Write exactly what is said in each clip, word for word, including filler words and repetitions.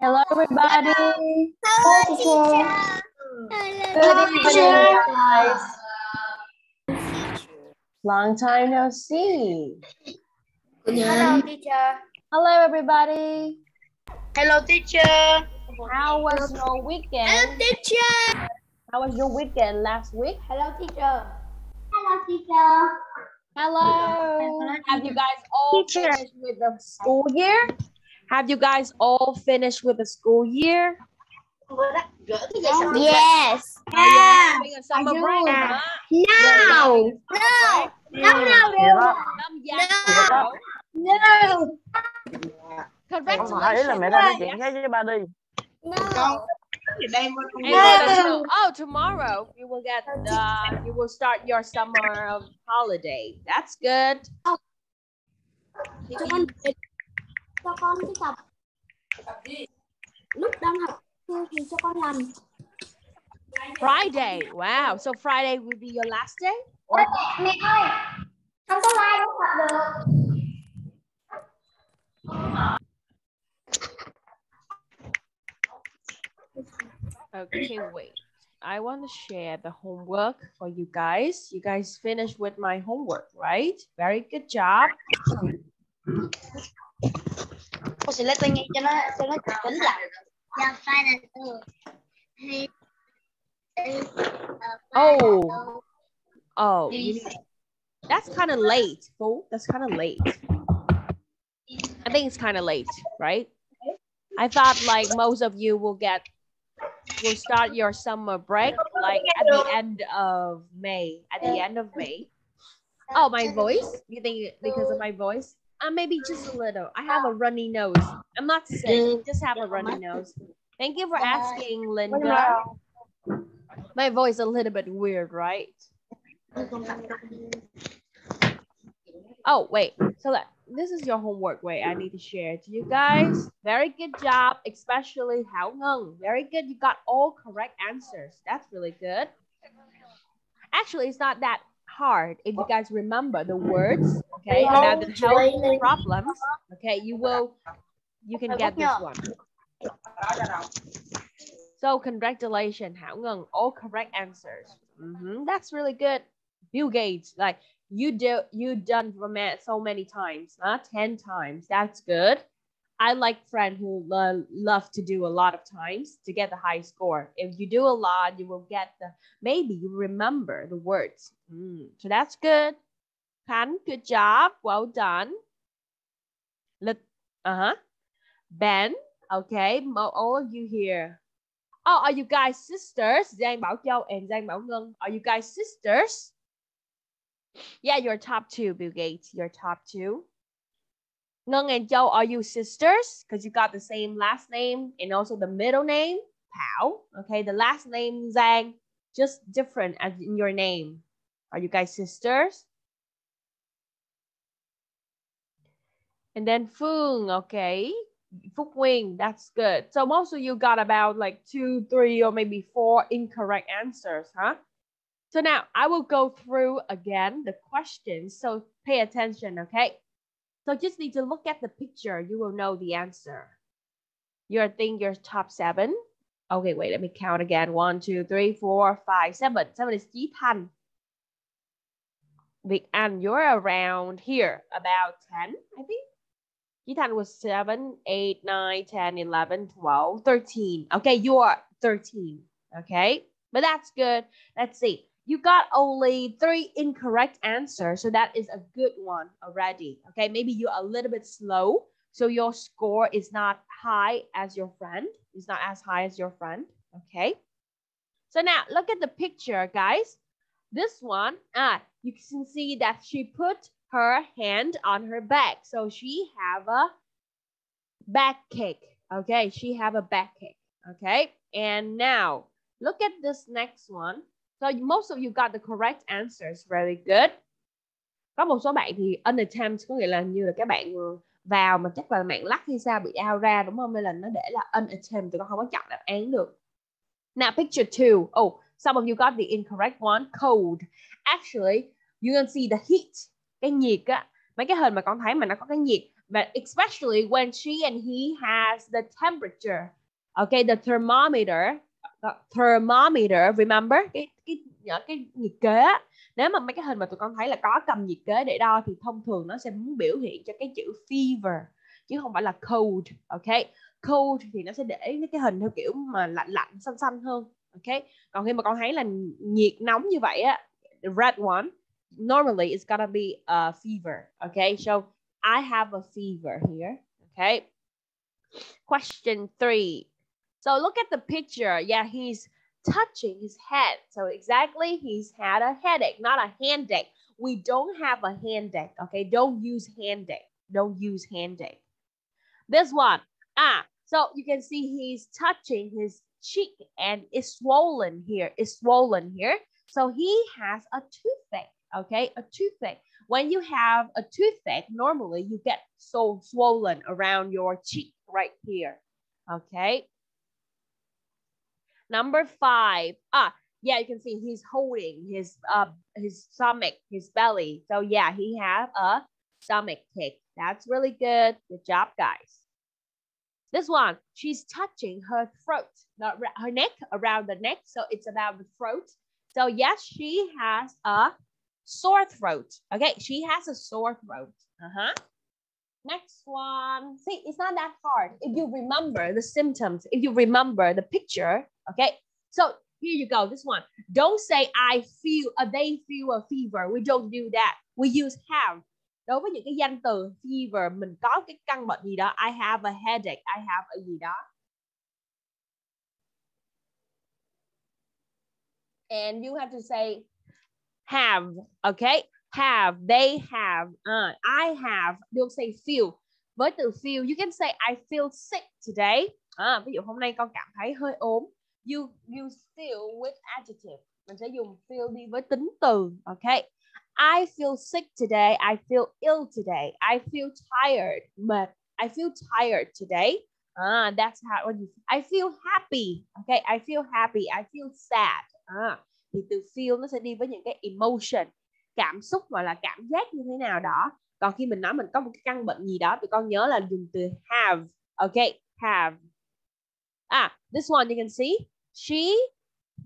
Hello, everybody. Hello, teacher. Hello, teacher. Guys. Long time no see. Hello, teacher. Hello, everybody. Hello, teacher. How was your weekend? Hello, teacher. How was your weekend last week? Hello, teacher. Hello, teacher. Hello. Have you guys all finished with the school year? Have you guys all finished with the school year? Yes. Yeah. Summer break, huh? No. No. No. No. No. No. Correct. Con hỏi là mẹ ra nói chuyện với ba đi. No. No. Oh, tomorrow you will get the, you will start your summer of holiday. That's good. Cho con cái tập. Lúc đang học thì cho con làm. Friday. Wow. So Friday will be your last day? Or... Mẹ ơi. Không có like không học được. Okay, wait. I want to share the homework for you guys. You guys finished with my homework, right? Very good job. Cô sẽ lấy tay nghe cho nó cho nó chỉnh lại. Oh, oh, that's kind of late, Phú. That's kind of late. I think it's kind of late, right? I thought like most of you will get will start your summer break like at the end of May. At the end of May. Oh, my voice? You think because of my voice? Uh, maybe just a little. I have a runny nose. I'm not sick. Just have a runny nose. Thank you for asking, Linda. My voice a little bit weird, right? Oh, wait. So that this is your homework. Wait, I need to share it to you guys. Very good job, especially Hạo Nhung. Very good. You got all correct answers. That's really good. Actually, it's not that hard if you guys remember the words, okay, about the health problems. Okay, you will, you can get this one. So congratulations, Hạo Nhung, all correct answers. Mm-hmm. That's really good. Bill Gates, like you do, you done for me so many times, huh? ten times. That's good. I like friend who lo love to do a lot of times to get the high score. If you do a lot, you will get the, maybe you remember the words. Mm, so that's good. Pan, good job. Well done. Let, uh-huh. Ben, okay. All of you here. Oh, are you guys sisters? Giang Bảo Châu and Giang Bảo Ngân. Are you guys sisters? Yeah, you're top two, Bill Gates. You're top two. Ngân and Châu, are you sisters? Because you got the same last name and also the middle name, Thảo. Okay, the last name, Giang, just different as in your name. Are you guys sisters? And then Phương, okay. Phúc Huynh, that's good. So most of you got about like two, three, or maybe four incorrect answers, huh? So now I will go through again the questions. So pay attention, okay? So just need to look at the picture. You will know the answer. You think you're top seven. Okay, wait, let me count again. One, two, three, four, five, seven. Seven is Chí Thanh. Vic An, you're around here, about ten, I think. Chí Thanh was seven, eight, nine, ten, eleven, twelve, thirteen. Okay, you are thirteen. Okay, but that's good. Let's see. You got only three incorrect answers, so that is a good one already. Okay, maybe you're a little bit slow, so your score is not high as your friend. It's not as high as your friend. Okay, so now look at the picture, guys. This one, ah, you can see that she put her hand on her back, so she have a back kick. Okay, she have a back kick. Okay, and now look at this next one. So most of you got the correct answers. Very good. Có một số bạn thì unattempt có nghĩa là như là các bạn vào mà chắc là mạng lắc hay sao bị out ra đúng không? Nên là nó để là unattempt, tụi con không có chọn đáp án được. Now picture two. Oh, some of you got the incorrect one. Cold. Actually, you can see the heat. Cái nhiệt á. Mấy cái hình mà con thấy mà nó có cái nhiệt. but especially when she and he has the temperature, okay, the thermometer, the thermometer, remember, cái, cái, cái nhiệt kế. Nếu mà mấy cái hình mà tụi con thấy là có cầm nhiệt kế để đo thì thông thường nó sẽ muốn biểu hiện cho cái chữ fever, chứ không phải là cold, okay. Cold thì nó sẽ để cái hình theo kiểu mà lạnh lạnh, xanh xanh hơn, okay. Còn khi mà con thấy là nhiệt nóng như vậy á, the red one, normally it's gonna be a fever, okay. So I have a fever here, okay. Question three. So look at the picture. Yeah, he's touching his head. So exactly, he's had a headache, not a handache. We don't have a handache, okay. Don't use handache. Don't use handache. This one. Ah, so you can see he's touching his cheek and it's swollen here. It's swollen here. So he has a toothache, okay? A toothache. When you have a toothache, normally you get so swollen around your cheek right here, okay? Number five. Ah, yeah, you can see he's holding his uh his stomach, his belly. So yeah, he has a stomach ache. That's really good. Good job, guys. This one, she's touching her throat, not her neck, around the neck. So it's about the throat. So yes, she has a sore throat. Okay, she has a sore throat. Uh-huh. Next one. See, it's not that hard. If you remember the symptoms, if you remember the picture, okay. So here you go, this one. Don't say I feel, uh, they feel a fever. We don't do that. We use have. Đối với những cái danh từ fever, mình có cái căn bệnh gì đó. I have a headache, I have a gì đó. And you have to say have, okay? Have, they have, uh, I have. Don't say feel. Với từ feel, you can say I feel sick today. À, ví dụ hôm nay con cảm thấy hơi ốm. You use feel with adjective. Mình sẽ dùng feel đi với tính từ, okay? I feel sick today. I feel ill today. I feel tired. But I feel tired today. Ah, uh, that's how. What do you, I feel happy. Okay, I feel happy. I feel sad. Ah, uh, thì từ feel nó sẽ đi với những cái emotion, cảm xúc hoặc là cảm giác như thế nào đó. Còn khi mình nói mình có một cái căn bệnh gì đó, tụi con nhớ là dùng từ have. Okay, have. Ah, this one you can see. She.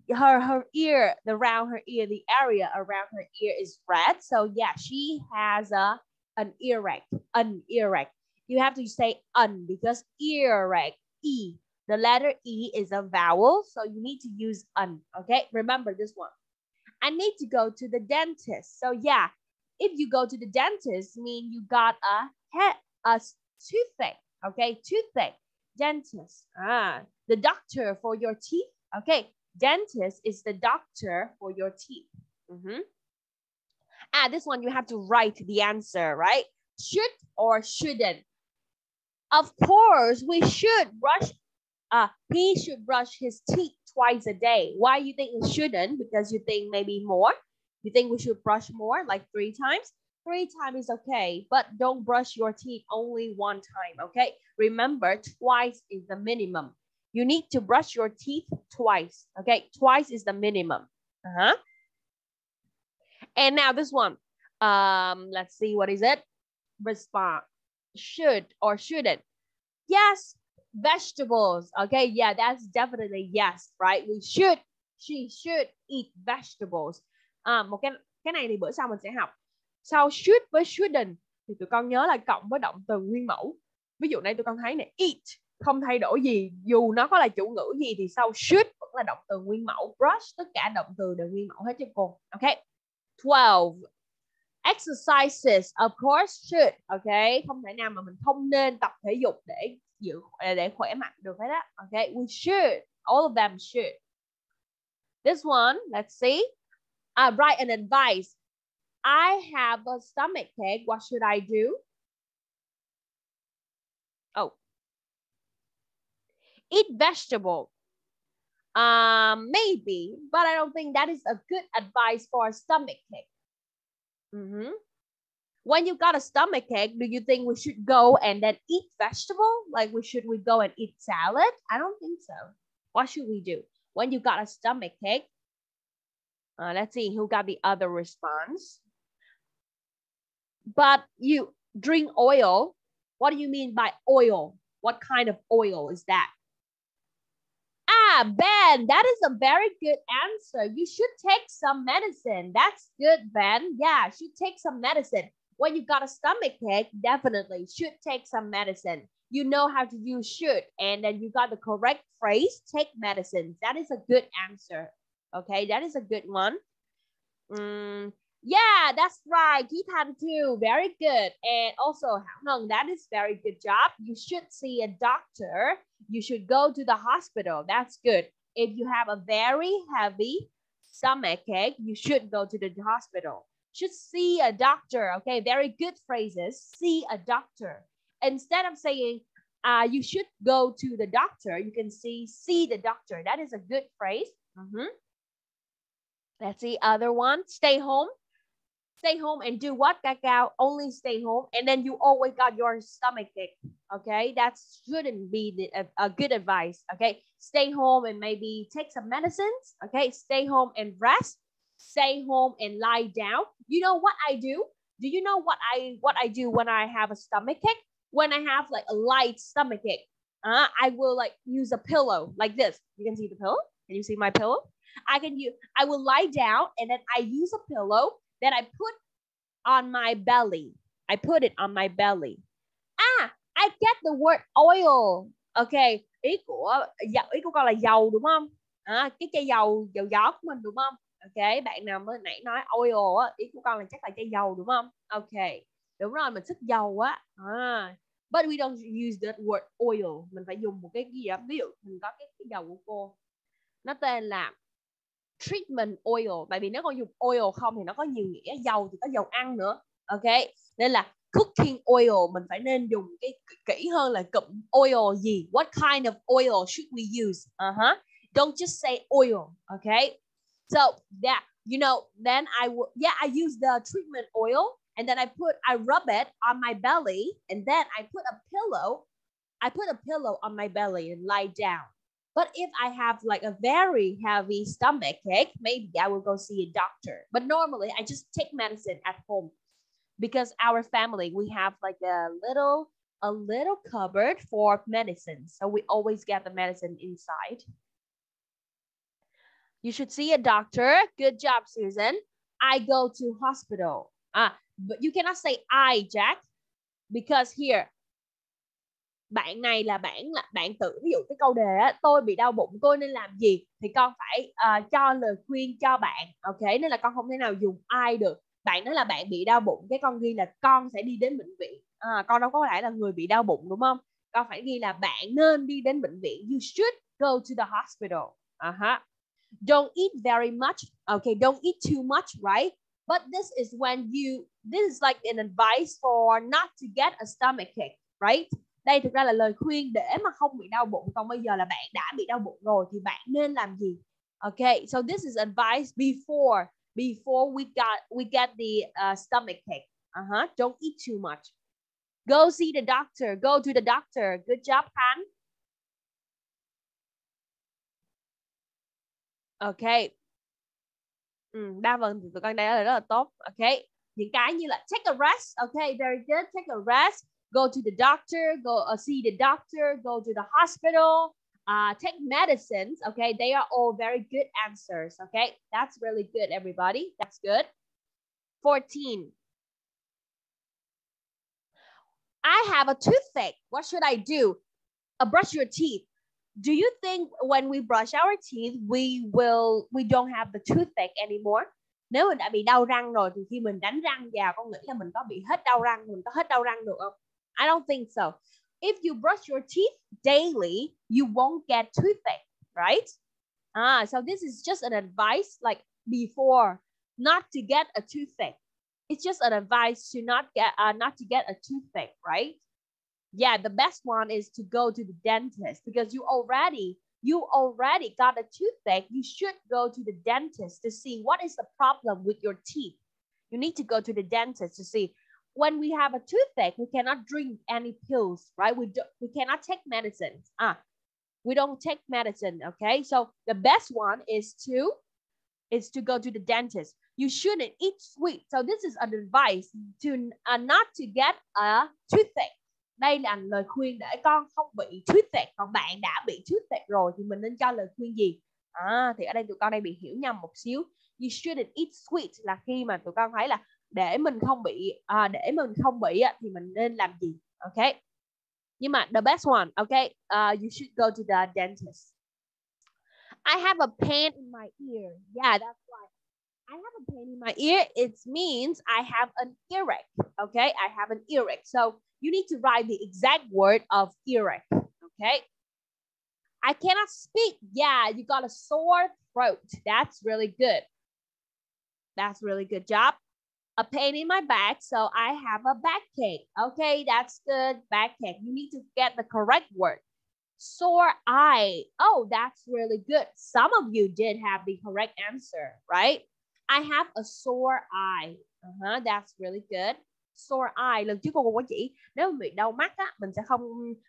Her her ear, the round her ear, the area around her ear is red. So yeah, she has a an earache, an earache. You have to say an because earache, e, the letter e is a vowel, so you need to use an. Okay, remember this one. I need to go to the dentist. So yeah, if you go to the dentist, mean you got a head, a toothache. Okay, toothache, dentist. Ah, the doctor for your teeth. Okay. Dentist is the doctor for your teeth. Mm-hmm. Ah, this one you have to write the answer, right? Should or shouldn't? Of course, we should brush. Uh, he should brush his teeth twice a day. Why you think we shouldn't? Because you think maybe more. You think we should brush more, like three times. Three times is okay, but don't brush your teeth only one time, okay? Remember, twice is the minimum. You need to brush your teeth twice, okay? Twice is the minimum. Uh-huh. And now this one. Um, let's see, what is it? Response. Should or shouldn't? Yes, vegetables. Okay, yeah, that's definitely yes, right? We should, she should eat vegetables. À, một cái, cái này thì bữa sau mình sẽ học. Sau should với shouldn't, thì tụi con nhớ là cộng với động từ nguyên mẫu. Ví dụ này tụi con thấy này, eat. Không thay đổi gì, dù nó có là chủ ngữ gì thì sau should vẫn là động từ nguyên mẫu. Brush, tất cả động từ đều nguyên mẫu hết cho cô. Okay. twelve. Exercises, of course, should. Okay. Không thể nào mà mình không nên tập thể dục để giữ, để khỏe mạnh được hết á. Okay. We should. All of them should. This one, let's see. Uh, write an advice. I have a stomach ache. What should I do? Eat vegetable. Um, maybe, but I don't think that is a good advice for a stomach ache. Mm-hmm. When you got a stomach ache, do you think we should go and then eat vegetable? Like, we should we go and eat salad? I don't think so. What should we do when you got a stomach ache? Uh, let's see who got the other response. But you drink oil. What do you mean by oil? What kind of oil is that? Ah, Ben, that is a very good answer. You should take some medicine. That's good, Ben. Yeah, should take some medicine. When you got a stomach ache, definitely should take some medicine. You know how to use should, and then you got the correct phrase, take medicine. That is a good answer. Okay, that is a good one. Mm, yeah, that's right. Chí Thanh too. Very good. And also, Hạo Nhung, that is very good job. You should see a doctor. You should go to the hospital. That's good. If you have a very heavy stomach ache, you should go to the hospital. Should see a doctor. Okay, very good phrases. See a doctor. Instead of saying, uh, you should go to the doctor, you can see, see the doctor. That is a good phrase. Mm-hmm. Let's see, other one. Stay home. Stay home and do what, Kakao? Only stay home. And then you always got your stomach ache. Okay, that shouldn't be the, a, a good advice. Okay, stay home and maybe take some medicines. Okay, stay home and rest. Stay home and lie down. You know what I do? Do you know what I what I do when I have a stomach ache? When I have like a light stomach ache, uh, I will like use a pillow like this. You can see the pillow. Can you see my pillow? I can use. I will lie down and then I use a pillow that I put on my belly. I put it on my belly. Ah, I get the word oil. Okay, ý của dầu, ý của con là dầu đúng không? À, cái chai dầu, dầu gió của mình đúng không? Ok, bạn nào mới nãy nói oil á, ý của con là chắc là chai dầu đúng không? Ok, đúng rồi, mình sức dầu á. À, but we don't use that word oil. Mình phải dùng một cái gì đó. Ví dụ mình có cái, cái dầu của cô, nó tên là treatment oil. Tại vì nếu con dùng oil không thì nó có nhiều nghĩa. Dầu thì có dầu ăn nữa. Ok, nên là cooking oil. Mình phải nên dùng cái kỹ hơn là cụm oil gì. What kind of oil should we use? Uh-huh. Don't just say oil. Ok. So that, you know, then I will, yeah, I use the treatment oil and then I put, I rub it on my belly and then I put a pillow, I put a pillow on my belly and lie down. But if I have like a very heavy stomach ache, maybe I will go see a doctor. But normally I just take medicine at home because our family, we have like a little, a little cupboard for medicine. So we always get the medicine inside. You should see a doctor. Good job, Susan. I go to hospital. Ah, but you cannot say I, Jack, because here, bạn này là bạn là bạn tự ví dụ cái câu đề á, tôi bị đau bụng, tôi nên làm gì? Thì con phải uh, cho lời khuyên cho bạn. Ok, nên là con không thể nào dùng I được. Bạn nói là bạn bị đau bụng, cái con ghi là con sẽ đi đến bệnh viện. À, con đâu có phải là người bị đau bụng đúng không? Con phải ghi là bạn nên đi đến bệnh viện. You should go to the hospital. Uh-huh. Don't eat very much. Okay, don't eat too much, right? But this is when you, this is like an advice for not to get a stomach ache, right? Đây thực ra là lời khuyên để mà không bị đau bụng. Còn bây giờ là bạn đã bị đau bụng rồi thì bạn nên làm gì? Okay, so this is advice before, before we got, we get the uh, stomach ache. Uh-huh, don't eat too much. Go see the doctor, go to the doctor. Good job, Han. Ok, ừ, đa phần tụi con đây là rất là tốt. Ok, những cái như là take a rest. Ok, very good, take a rest. Go to the doctor, go uh, see the doctor. Go to the hospital, uh, take medicines. Ok, they are all very good answers. Ok, that's really good everybody, that's good. fourteen. I have a toothache, what should I do? Uh, brush your teeth. Do you think when we brush our teeth, we will, we don't have the toothache anymore? Nếu mình đã bị đau răng rồi thì khi mình đánh răng vào, con nghĩ là mình có bị hết đau răng, mình có hết đau răng được không? I don't think so. If you brush your teeth daily, you won't get toothache, right? Ah, so this is just an advice like before, not to get a toothache. It's just an advice to not get, uh, not to get a toothache, right? Yeah, the best one is to go to the dentist because you already, you already got a toothache. You should go to the dentist to see what is the problem with your teeth. You need to go to the dentist to see. When we have a toothache, we cannot drink any pills, right? We, do, we cannot take medicine. Ah, we don't take medicine, okay? So the best one is to, is to go to the dentist. You shouldn't eat sweet. So this is an advice to uh, not to get a toothache. đây là lời khuyên để con không bị thuyết tẹt. Còn bạn đã bị thuyết tẹt rồi thì mình nên cho lời khuyên gì? À, thì ở đây tụi con đang bị hiểu nhầm một xíu. You shouldn't eat sweet là khi mà tụi con thấy là để mình không bị à, để mình không bị thì mình nên làm gì? Ok. Nhưng mà the best one, okay, uh, you should go to the dentist. I have a pain in my ear. Yeah, that's why. I have a pain in my ear. It means I have an earache. Okay, I have an earache. So you need to write the exact word of earache. Okay. I cannot speak. Yeah, you got a sore throat. That's really good. That's really good job. A pain in my back, so I have a backache. Okay, that's good, backache. You need to get the correct word. Sore eye. Oh, that's really good. Some of you did have the correct answer, right? I have a sore eye. Uh-huh, that's really good. Sore eye. Lần trước cô cô có chỉ nếu mình bị đau mắt á, mình sẽ không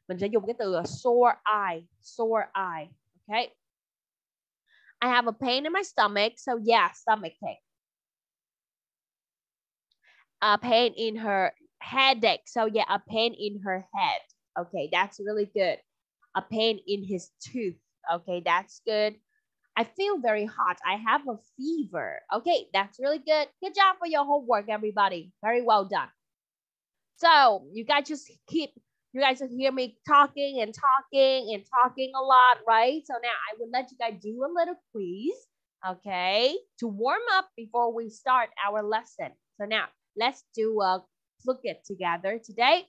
mình sẽ dùng cái từ sore eye, sore eye. Okay. I have a pain in my stomach, so yeah, stomach ache. A pain in her headache. So yeah, a pain in her head. Okay, that's really good. A pain in his tooth. Okay, that's good. I feel very hot. I have a fever. Okay, that's really good. Good job for your homework, everybody. Very well done. So you guys just keep, you guys just hear me talking and talking and talking a lot, right? So now I will let you guys do a little quiz, okay, to warm up before we start our lesson. So now, let's do a booklet together today.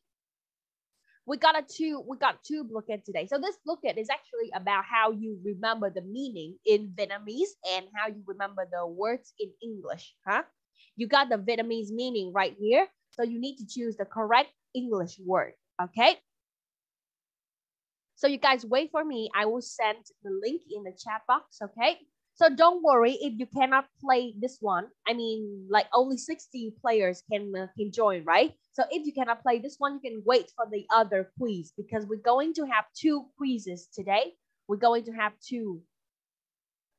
We got a two, we got two booklet today. So this booklet is actually about how you remember the meaning in Vietnamese and how you remember the words in English, huh? You got the Vietnamese meaning right here. So you need to choose the correct English word, okay? So you guys wait for me. I will send the link in the chat box, okay? So don't worry if you cannot play this one. I mean, like only sixty players can, uh, can join, right? So if you cannot play this one, you can wait for the other quiz because we're going to have two quizzes today. We're going to have two.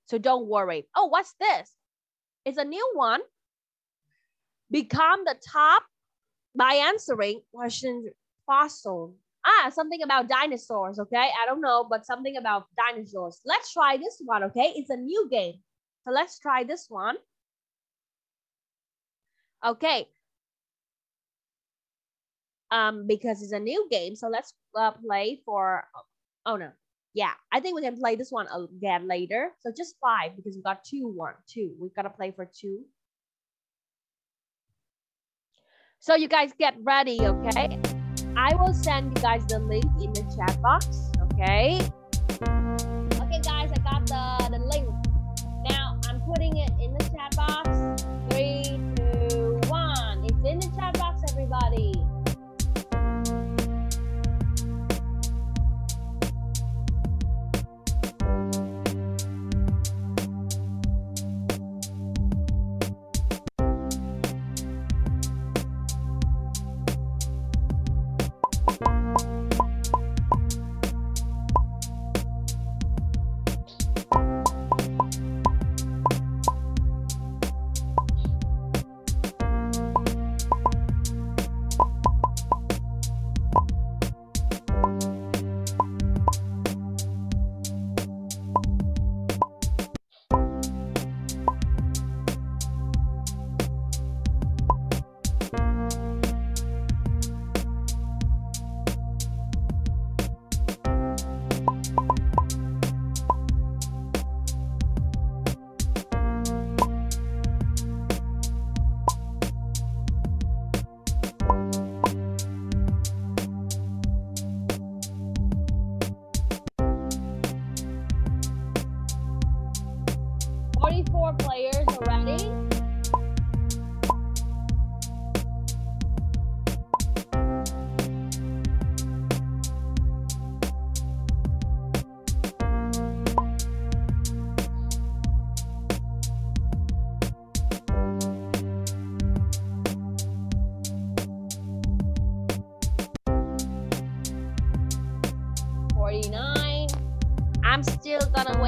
So don't worry. Oh, what's this? It's a new one. Become the top by answering question fossil. Ah, something about dinosaurs, okay? I don't know, but something about dinosaurs. Let's try this one, okay? It's a new game. So let's try this one. Okay. Um, because it's a new game, so let's uh, play for, oh no. Yeah, I think we can play this one again later. So just five, because we got two, one, two. We've got to play for two. So you guys get ready, okay? I will send you guys the link in the chat box, okay? Okay, guys, I got the, the link. Now, I'm putting it in the chat box. Three, two, one. It's in the chat box, everybody.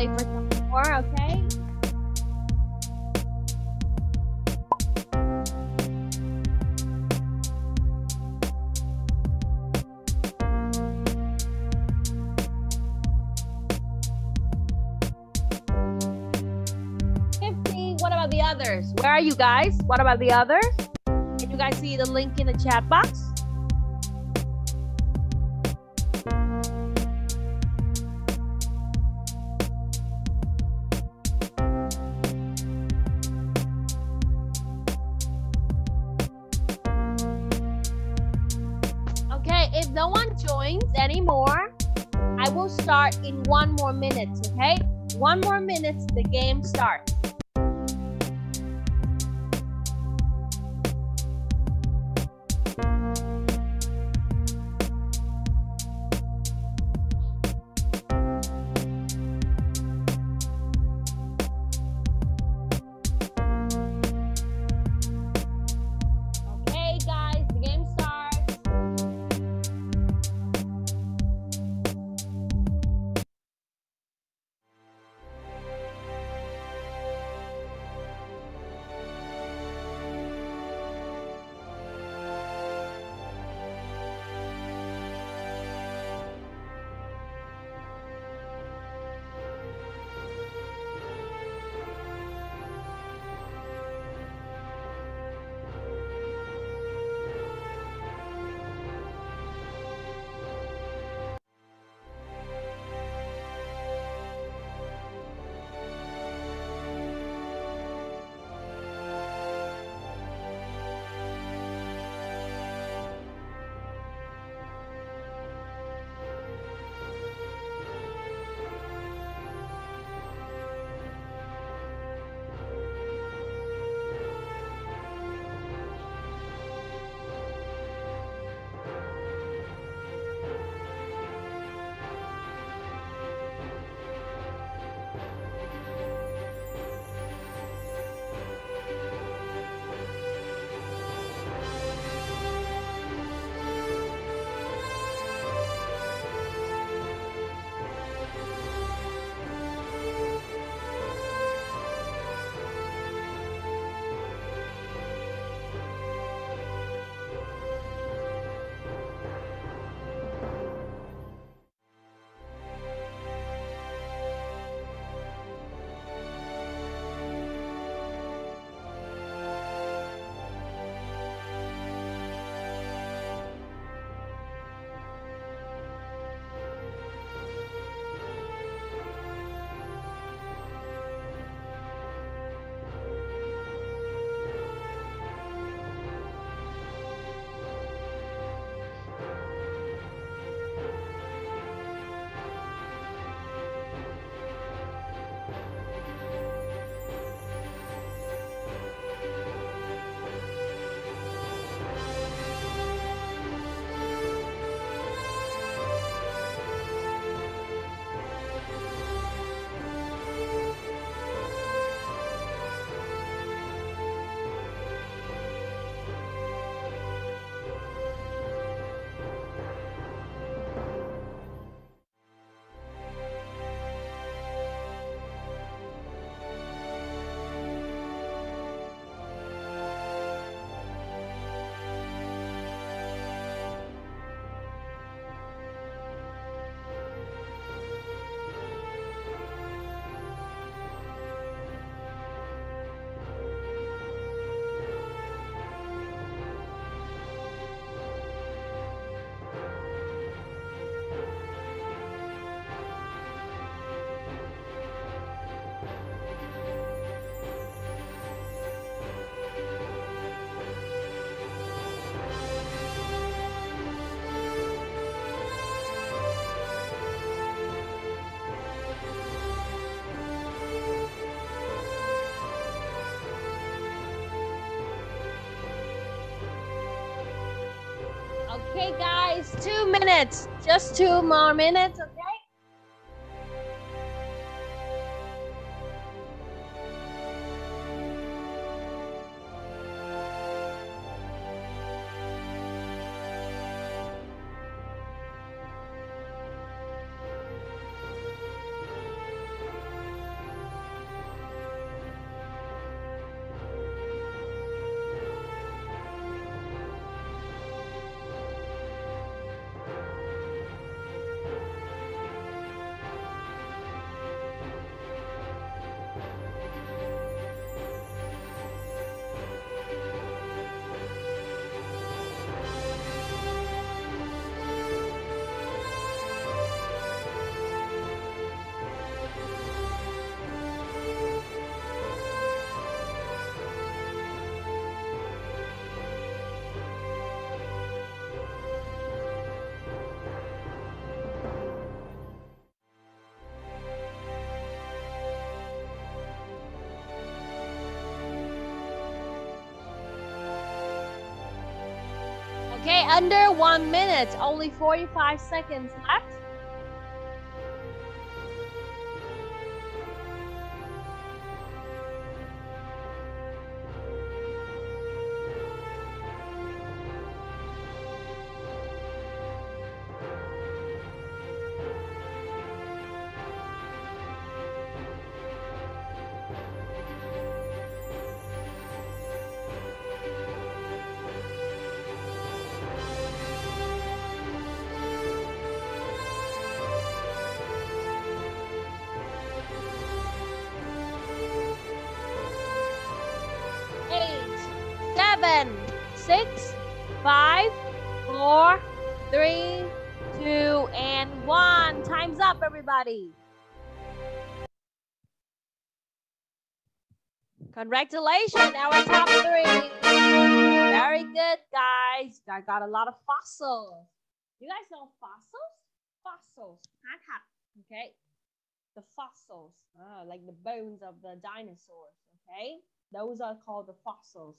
For some more, okay? others? Where are you guys? What about the others? Can you guys see the link in the chat box? If no one joins anymore, I will start in one more minute, okay? One more minute, the game starts. Okay, guys, two minutes. Just two more minutes, okay? Okay, under one minute, only forty-five seconds left. Six, five, four, three, two, and one. Time's up, everybody. Congratulations, our top three. Very good, guys. I got a lot of fossils. You guys know fossils? Fossils. Okay. The fossils, oh, like the bones of the dinosaurs. Okay. Those are called the fossils.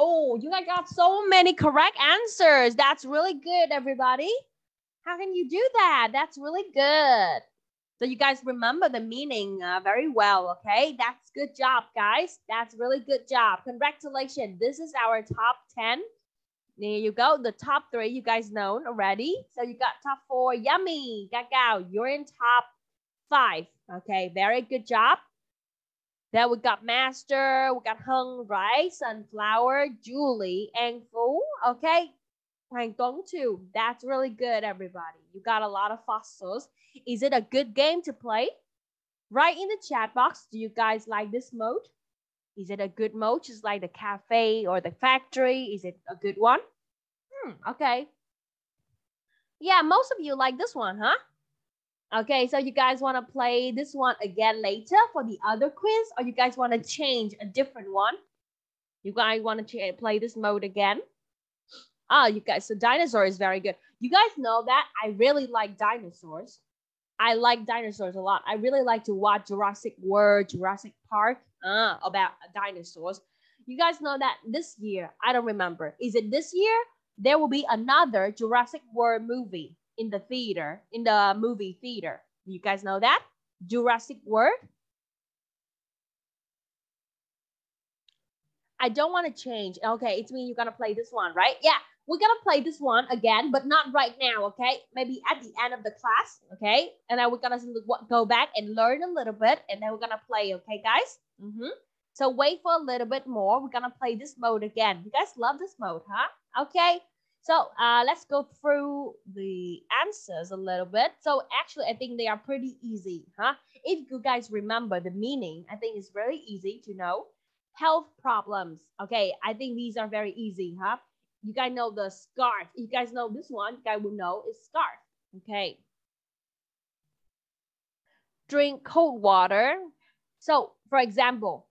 Oh, you guys got so many correct answers. That's really good, everybody. How can you do that? That's really good. So you guys remember the meaning uh, very well, okay? That's good job, guys. That's really good job. Congratulations. This is our top ten. There you go. The top three you guys know already. So you got top four. Yummy. Gagao, you're in top five. Okay, very good job. Then we got Master, we got Hung, right? Sunflower, Julie, and Fu. Okay, Hoàng Tuấn too. That's really good, everybody. You got a lot of fossils. Is it a good game to play? Write in the chat box. Do you guys like this mode? Is it a good mode, just like the cafe or the factory? Is it a good one? Hmm, okay. Yeah, most of you like this one, huh? Okay, so you guys want to play this one again later for the other quiz, or you guys want to change a different one? You guys want to play this mode again? Ah, you guys, so dinosaur is very good. You guys know that I really like dinosaurs. I like dinosaurs a lot. I really like to watch Jurassic World, Jurassic Park uh, about dinosaurs. You guys know that this year, I don't remember. Is it this year? There will be another Jurassic World movie. In the theater, in the movie theater. You guys know that? Jurassic World. I don't want to change. Okay, it's me. You're going to play this one, right? Yeah, we're going to play this one again, but not right now, okay? Maybe at the end of the class, okay? And then we're going to go back and learn a little bit, and then we're going to play, okay, guys? Mm-hmm. So wait for a little bit more. We're going to play this mode again. You guys love this mode, huh? Okay. So uh, let's go through the answers a little bit. So actually, I think they are pretty easy, huh? If you guys remember the meaning, I think it's very easy to know. Health problems. Okay, I think these are very easy, huh? You guys know the scarf. You guys know this one, you guys will know it's scarf. Okay. Drink cold water. So for example,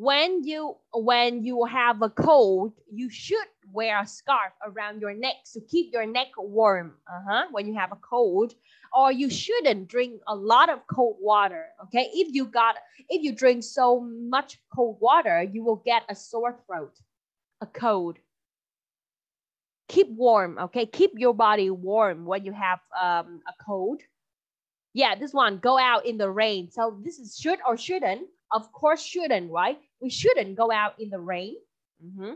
When you, when you have a cold, you should wear a scarf around your neck to keep your neck warm uh-huh, when you have a cold, or you shouldn't drink a lot of cold water, okay? If you got, if you drink so much cold water, you will get a sore throat, a cold. Keep warm, okay? Keep your body warm when you have um, a cold. Yeah, this one, go out in the rain. So this is should or shouldn't. Of course, shouldn't, right? We shouldn't go out in the rain. Mm-hmm.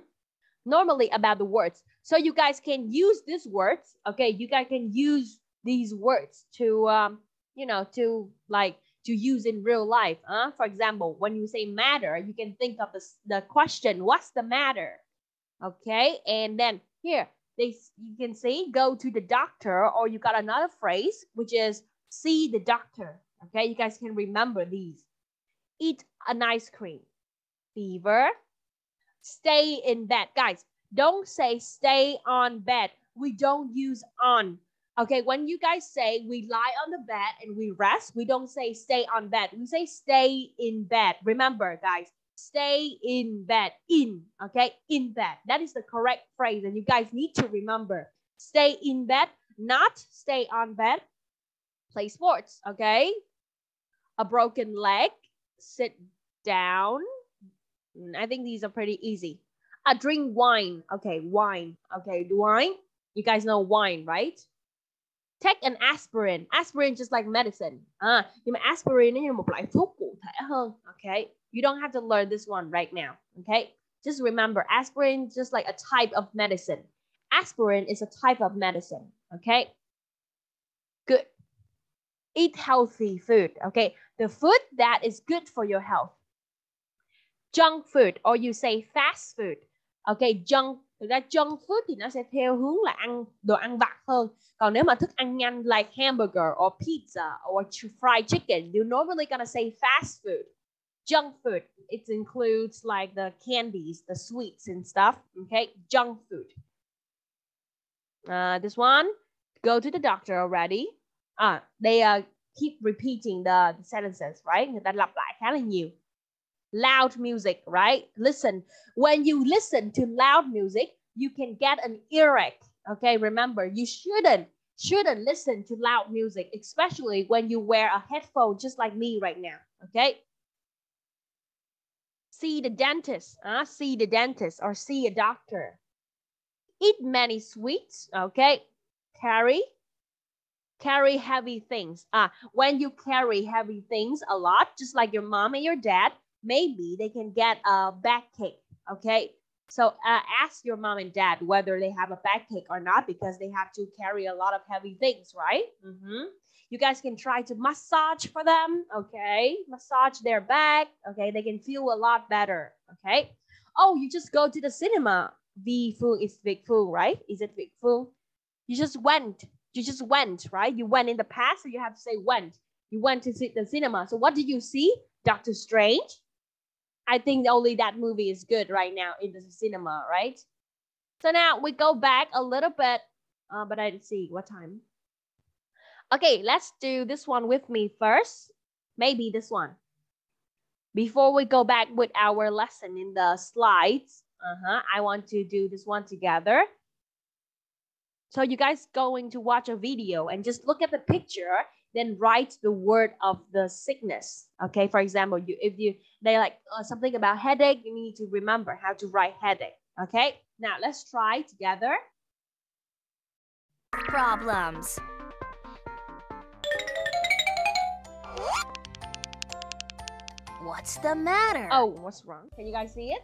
Normally about the words. So you guys can use these words. Okay, you guys can use these words to, um, you know, to like, to use in real life. Huh? For example, when you say matter, you can think of the, the question, what's the matter? Okay, and then here, they, you can say go to the doctor, or you got another phrase, which is see the doctor. Okay, you guys can remember these. Eat an ice cream, fever, stay in bed. Guys, don't say stay on bed. We don't use on. Okay, when you guys say we lie on the bed and we rest, we don't say stay on bed. We say stay in bed. Remember, guys, stay in bed. In, okay, in bed. That is the correct phrase, and you guys need to remember. Stay in bed, not stay on bed. Play sports, okay? A broken leg. Sit down, I think these are pretty easy. I drink wine. Okay, wine. Okay, wine. You guys know wine, right? Take an aspirin. Aspirin just like medicine. Ah, nhưng mà aspirin nó là một loại thuốc cụ thể hơn. Okay, you don't have to learn this one right now. Okay, just remember aspirin just like a type of medicine. Aspirin is a type of medicine. Okay, good. Eat healthy food. Okay, the food that is good for your health. Junk food, or you say fast food. Okay, junk. Thực ra junk food thì nó sẽ theo hướng là ăn đồ ăn vặt hơn. Còn nếu mà thức ăn nhanh like hamburger or pizza or fried chicken, you're normally gonna say fast food. Junk food, it includes like the candies, the sweets and stuff. Okay, junk food. Uh, this one, go to the doctor already. Uh, they uh, keep repeating the, the sentences, right? Người ta lặp lại khá là nhiều. Loud music, right? Listen. When you listen to loud music, you can get an earache. Okay, remember, you shouldn't, shouldn't listen to loud music, especially when you wear a headphone just like me right now, okay? See the dentist, uh, see the dentist or see a doctor. Eat many sweets, okay? Carry, carry heavy things. Uh, when you carry heavy things a lot, just like your mom and your dad, maybe they can get a backache, okay? So uh, ask your mom and dad whether they have a backache or not because they have to carry a lot of heavy things, right? Mm-hmm. You guys can try to massage for them, okay? Massage their back, okay? They can feel a lot better, okay? Oh, you just go to the cinema. Vì Phương is Vic Phương, right? Is it Vic Phương? You just went, you just went, right? You went in the past, so you have to say went. You went to see the cinema. So what did you see? Doctor Strange. I think only that movie is good right now in the cinema, right? So now we go back a little bit, uh, but I didn't see what time. Okay, let's do this one with me first. Maybe this one. Before we go back with our lesson in the slides, uh-huh, I want to do this one together. So you guys going to watch a video and just look at the picture, then write the word of the sickness. Okay, for example, you if you they like uh, something about headache, you need to remember how to write headache. Okay, now let's try together. Problems. What's the matter? Oh, what's wrong? Can you guys see it?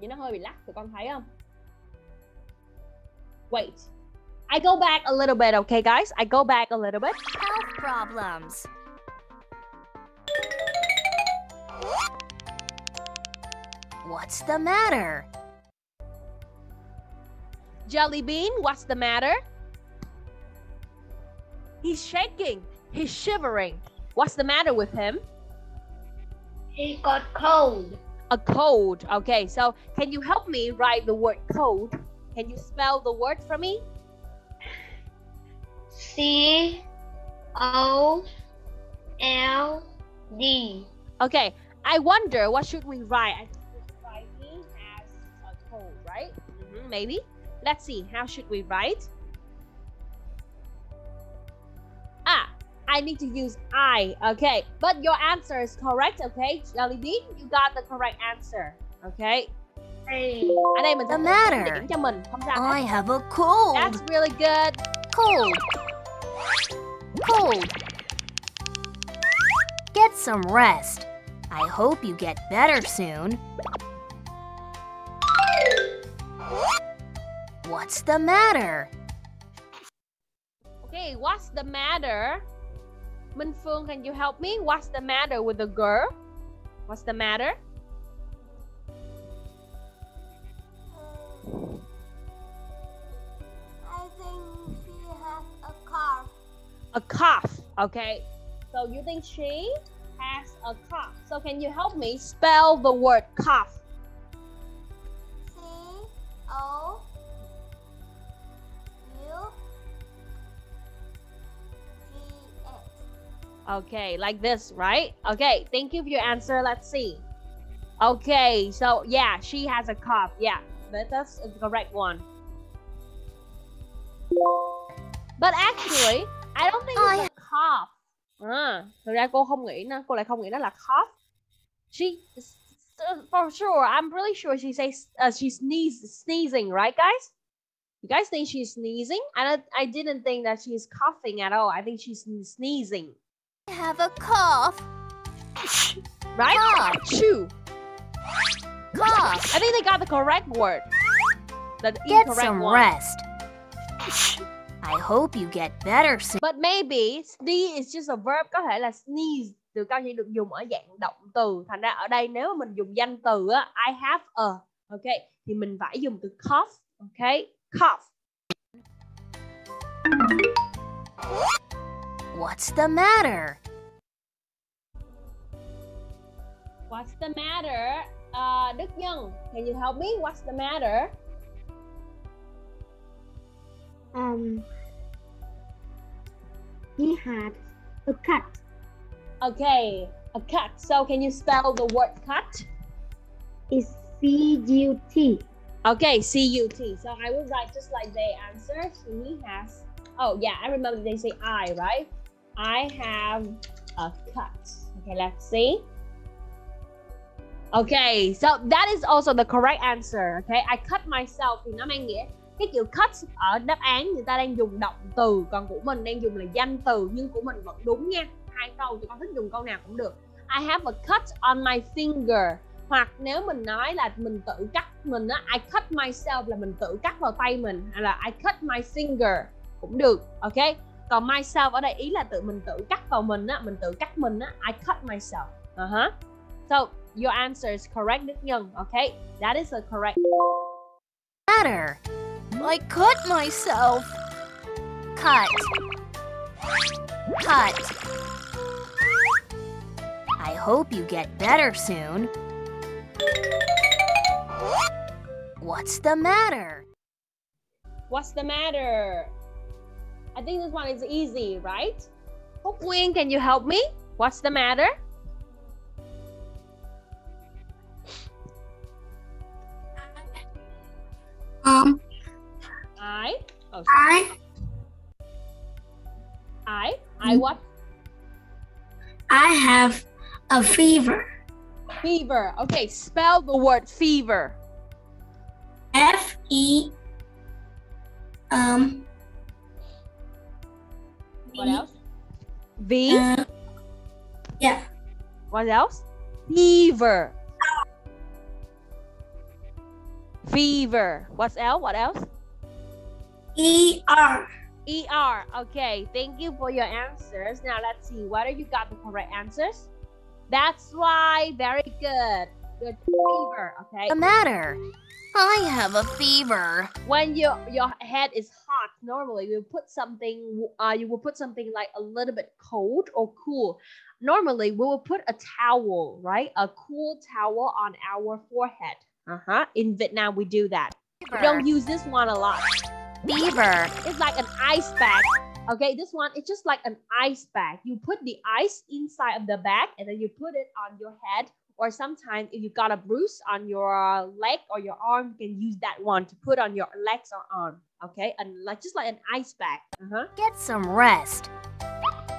Nó hơi bị lắc, tụi con thấy không? Wait. I go back a little bit, okay, guys? I go back a little bit. Health problems. What's the matter? Jelly Bean, what's the matter? He's shaking. He's shivering. What's the matter with him? He got cold. A cold. Okay, so can you help me write the word cold? Can you spell the word for me? C O L D. Okay, I wonder what should we write? I think we should write he has a cold, right? Mm-hmm, maybe. Let's see, how should we write? Ah, I need to use I, okay. But your answer is correct, okay? Jellybean, you got the correct answer, okay? Hey. Ở đây mình sẽ điểm cho mình. Không sao. I have a cold. That's really good. Cold. Cold. Get some rest. I hope you get better soon. What's the matter? Okay, what's the matter? Minh Phương, can you help me? What's the matter with the girl? What's the matter? A cough, okay? So you think she has a cough. So can you help me spell the word cough? C O U G H. Okay, like this, right? Okay, thank you for your answer. Let's see. Okay, so yeah, she has a cough. Yeah, that's the correct one. But actually, I don't think it's a cough. À, thực ra cô không nghĩ nó, cô lại không nghĩ nó là cough. She uh, for sure. I'm really sure she says uh, she sneezes, sneezing, right, guys? You guys think she's sneezing? I don't, I didn't think that she's coughing at all. I think she's sneezing. I have a cough. Right? Cough. Chew. Cough. I think they got the correct word. The get some word. Rest. I hope you get better soon. But maybe sneeze is just a verb. Có thể là sneeze từ câu chỉ được dùng ở dạng động từ. Thành ra ở đây nếu mà mình dùng danh từ á, I have a, ok, thì mình phải dùng từ cough, ok? Cough. What's the matter? What's the matter? Uh, Đức Nhân, can you help me? What's the matter? Um, he had a cut. Okay, a cut. So can you spell the word cut? It's C U T. Okay, C U T. So I would write just like they answer. He has, oh yeah, I remember they say I, right? I have a cut. Okay, let's see. Okay, so that is also the correct answer. Okay, I cut myself. Thì nó mang nghĩa cái chữ cut ở đáp án người ta đang dùng động từ, còn của mình đang dùng là danh từ, nhưng của mình vẫn đúng nha. Hai câu, tụi con thích dùng câu nào cũng được. I have a cut on my finger. Hoặc nếu mình nói là mình tự cắt mình á, I cut myself là mình tự cắt vào tay mình, hay là I cut my finger cũng được, ok? Còn myself ở đây ý là tự mình tự cắt vào mình á, mình tự cắt mình á, I cut myself. Uh-huh. So your answer is correct, Đức Nhân, ok? That is the correct matter. I cut myself. Cut. Cut. I hope you get better soon. What's the matter? What's the matter? I think this one is easy, right? Phúc Huynh, can you help me? What's the matter? Um. I. Oh, sorry. I. I. I what? I have a fever. Fever. Okay, spell the word fever. F E. Um. What v, else? V. Uh, yeah. What else? Fever. Fever. What's else? What else? E R. E R. Okay, thank you for your answers. Now let's see whether you got the correct answers. That's why. Very good. Good. Fever. Okay. What's the matter? I have a fever. When your your head is hot, normally you put something. Uh, you will put something like a little bit cold or cool. Normally we will put a towel, right? A cool towel on our forehead. Uh huh. In Vietnam, we do that. Fever. We don't use this one a lot. Fever. It's like an ice bag. Okay, this one, it's just like an ice bag. You put the ice inside of the bag and then you put it on your head. Or sometimes if you got a bruise on your leg or your arm, you can use that one to put on your legs or arm. Okay, and like just like an ice bag. Uh-huh. Get some rest.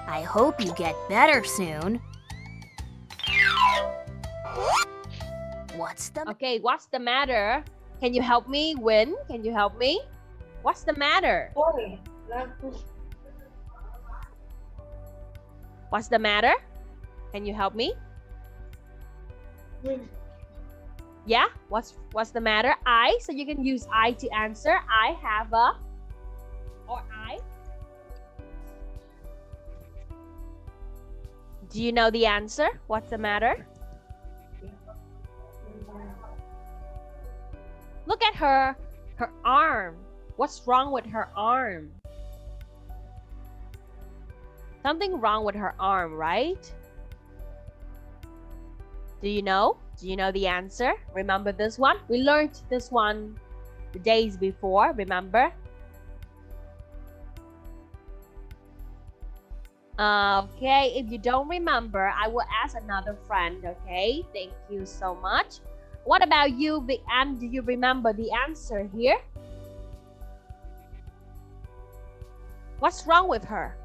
I hope you get better soon. What's the Okay, what's the matter? Can you help me, Win? Can you help me? What's the matter? What's the matter? Can you help me? Yeah, what's what's the matter? I, so you can use I to answer. I have a or I. Do you know the answer? What's the matter? Look at her, her arm. What's wrong with her arm? Something wrong with her arm, right? Do you know? Do you know the answer? Remember this one? We learned this one the days before, remember? Uh, okay, if you don't remember, I will ask another friend, okay? Thank you so much. What about you, Vic Ann? Do you remember the answer here? What's wrong with her?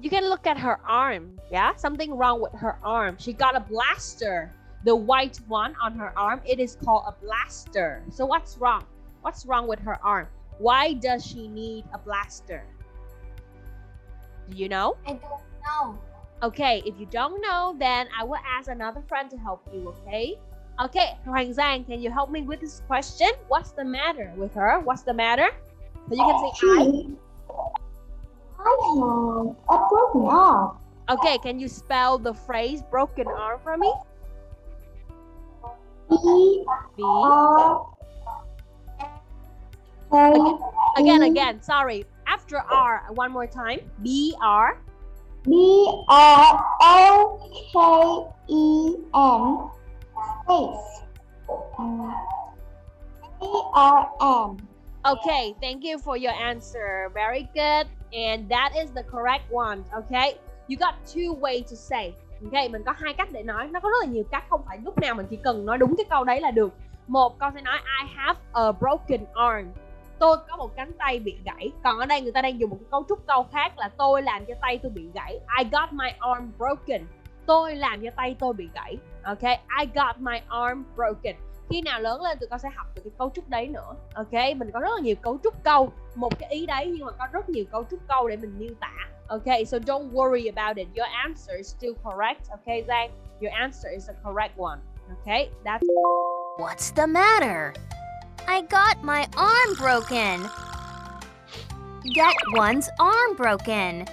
you can look at her arm, yeah? Something wrong with her arm. She got a blaster. The white one on her arm, it is called a blaster. So what's wrong? What's wrong with her arm? Why does she need a blaster? Do you know? I don't know. Okay, if you don't know, then I will ask another friend to help you, okay? Okay, Hoàng Giang, can you help me with this question? What's the matter with her? What's the matter? So you can say I. I have a broken arm. Okay, can you spell the phrase broken arm for me? B. B. Again, again, again, sorry. After R, one more time. B R. B R O K E N. Space. B R M. Okay, thank you for your answer. Very good. And that is the correct one. Okay, you got two ways to say. Okay, mình có hai cách để nói. Nó có rất là nhiều cách, không phải lúc nào mình chỉ cần nói đúng cái câu đấy là được. Một, con sẽ nói I have a broken arm. Tôi có một cánh tay bị gãy. Còn ở đây người ta đang dùng một cái cấu trúc câu khác là tôi làm cho tay tôi bị gãy. I got my arm broken. Tôi làm cho tay tôi bị gãy. Ok, I got my arm broken. Khi nào lớn lên tụi con sẽ học được cái cấu trúc đấy nữa. Ok, mình có rất là nhiều cấu trúc câu, một cái ý đấy nhưng mà có rất nhiều cấu trúc câu để mình miêu tả. Ok, so don't worry about it. Your answer is still correct. Ok Giang, your answer is the correct one. Ok, that's... What's the matter? I got my arm broken. Get one's arm broken.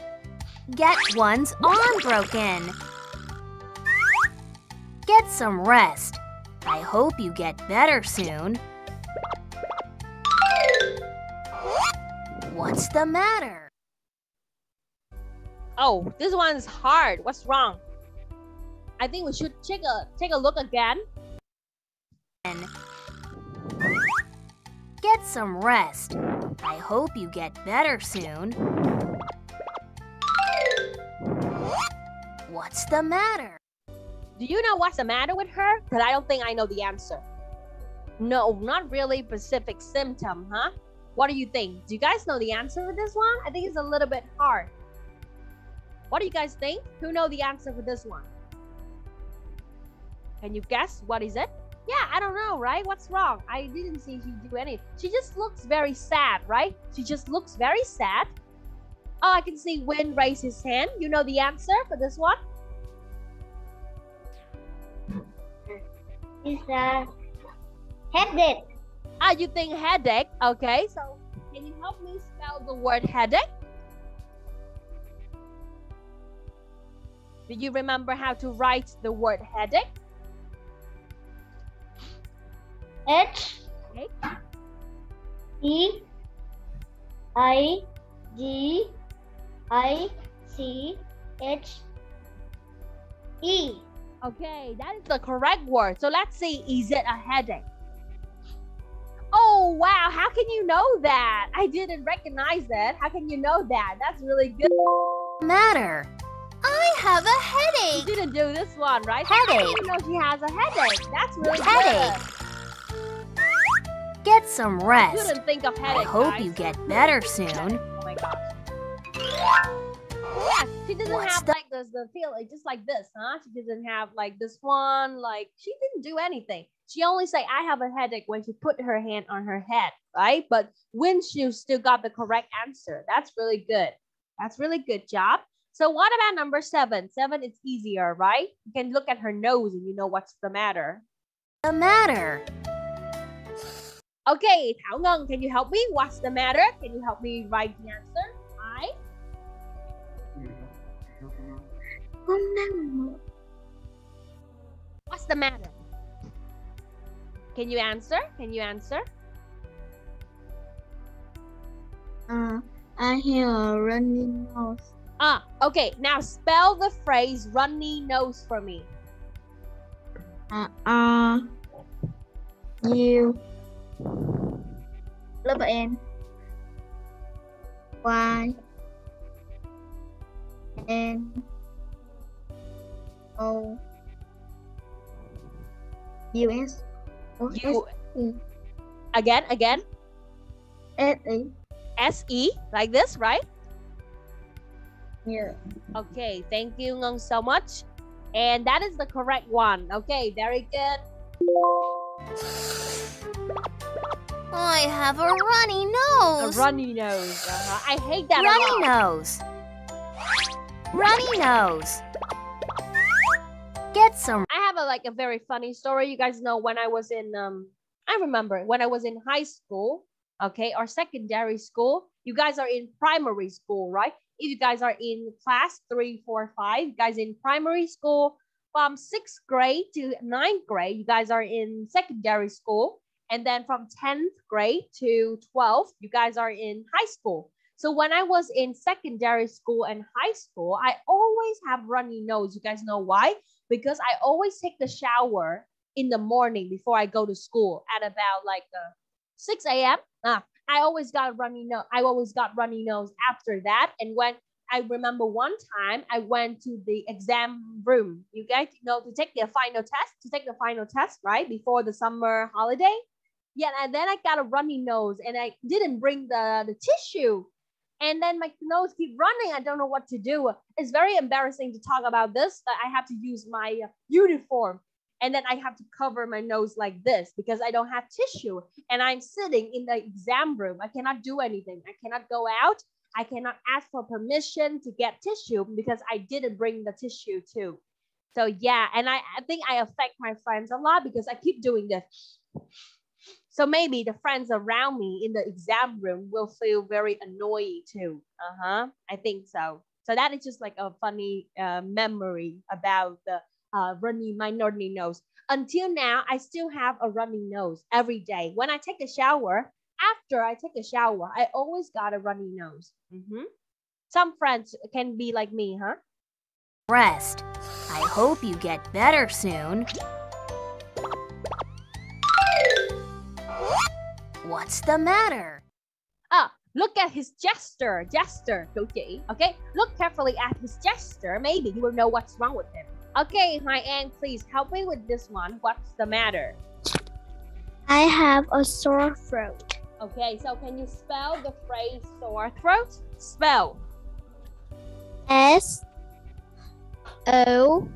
Get one's arm broken. Get some rest. I hope you get better soon. What's the matter? Oh, this one's hard. What's wrong? I think we should take a take a look again. Get some rest. I hope you get better soon. What's the matter? Do you know what's the matter with her? Because I don't think I know the answer. No, not really specific symptom, huh? What do you think? Do you guys know the answer for this one? I think it's a little bit hard. What do you guys think? Who know the answer for this one? Can you guess what is it? Yeah, I don't know, right? What's wrong? I didn't see she do anything. She just looks very sad, right? She just looks very sad. Oh, I can see Win raise his hand. You know the answer for this one? Is a headache. Ah, you think headache? Okay, so can you help me spell the word headache? Do you remember how to write the word headache? H E I D I C H E. Okay, that is the correct word. So let's see, is it a headache? Oh, wow, how can you know that? I didn't recognize that. How can you know that? That's really good. Matter. I have a headache. You didn't do this one, right? Headache. I didn't even know she has a headache. That's really headache. Good. Get some rest. I couldn't think of headache, I hope guys. You get better soon. Oh, my gosh. Yeah, she doesn't What's have like the, the feel like just like this, huh? She doesn't have like this one, like she didn't do anything. She only say I have a headache when she put her hand on her head, right? But when she still got the correct answer. That's really good. That's really good job. So what about number seven? Seven is easier, right? You can look at her nose and you know what's the matter. The matter. Okay, Thảo Ngân, can you help me? What's the matter? Can you help me write the answer? I What's the matter? Can you answer? Can you answer? Uh, I have a runny nose. Ah, okay. Now spell the phrase runny nose for me. Uh, uh, U, double N, Y, N. O U S O U S E. Again, again. S E. S E, like this, right? here. Okay, thank you Ngân so much. And that is the correct one. Okay, very good. I have a runny nose. A runny nose. Uh-huh. I hate that. Runny nose. Runny nose. Get some. I have a, like a very funny story. You guys know when I was in, um, I remember when I was in high school, okay, or secondary school. You guys are in primary school, right? If you guys are in class three, four, five, you guys in primary school. From sixth grade to ninth grade, you guys are in secondary school. And then from tenth grade to twelfth, you guys are in high school. So when I was in secondary school and high school, I always have runny nose. You guys know why? Because I always take the shower in the morning before I go to school at about like uh, six A M Ah, I always got runny nose. I always got runny nose after that. And when I remember one time I went to the exam room, you guys know, to take the final test, to take the final test, right? Before the summer holiday. Yeah, and then I got a runny nose and I didn't bring the, the tissue. And then my nose keep running. I don't know what to do. It's very embarrassing to talk about this, but I have to use my uniform. And then I have to cover my nose like this because I don't have tissue. And I'm sitting in the exam room. I cannot do anything. I cannot go out. I cannot ask for permission to get tissue because I didn't bring the tissue too. So yeah, and I, I think I affect my friends a lot because I keep doing this. So maybe the friends around me in the exam room will feel very annoying too. Uh-huh, I think so. So that is just like a funny uh, memory about the uh, runny, my runny nose. Until now, I still have a runny nose every day. When I take a shower, after I take a shower, I always got a runny nose. Mm-hmm. Some friends can be like me, huh? Rest. I hope you get better soon. What's the matter? Ah, look at his gesture. Gesture, cô chị. Okay, look carefully at his gesture. Maybe you will know what's wrong with him. Okay, Mai An, please help me with this one. What's the matter? I have a sore throat. Okay, so can you spell the phrase sore throat? Spell. S O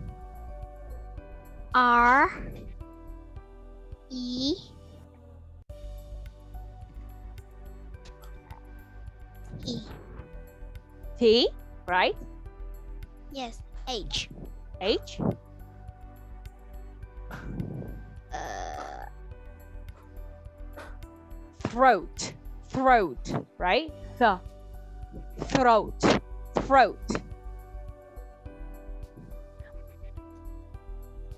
R E E. T, right? Yes, H. H? Uh... Throat, throat, right? Th, throat, throat.